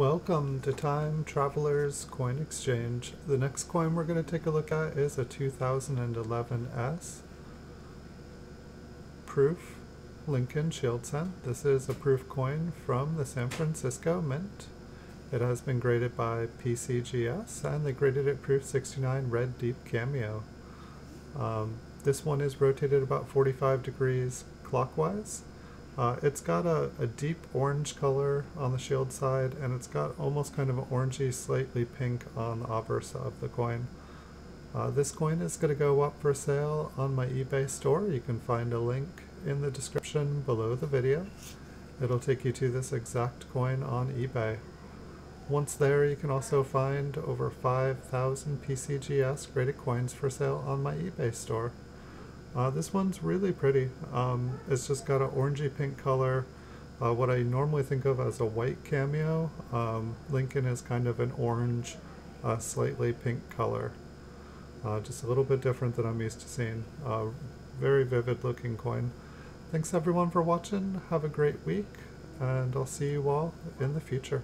Welcome to Time Traveler's Coin Exchange. The next coin we're going to take a look at is a 2011 S proof Lincoln Shield Cent. This is a proof coin from the San Francisco Mint. It has been graded by PCGS, and they graded it proof 69 red deep cameo. This one is rotated about 45 degrees clockwise. It's got a deep orange color on the shield side, and it's got almost kind of an orangey, slightly pink on the obverse of the coin. This coin is going to go up for sale on my eBay store. You can find a link in the description below the video. It'll take you to this exact coin on eBay. Once there, you can also find over 5,000 PCGS graded coins for sale on my eBay store. This one's really pretty. It's just got an orangey pink color, what I normally think of as a white cameo. Lincoln is kind of an orange, slightly pink color. Just a little bit different than I'm used to seeing. Very vivid looking coin. Thanks everyone for watching, have a great week, and I'll see you all in the future.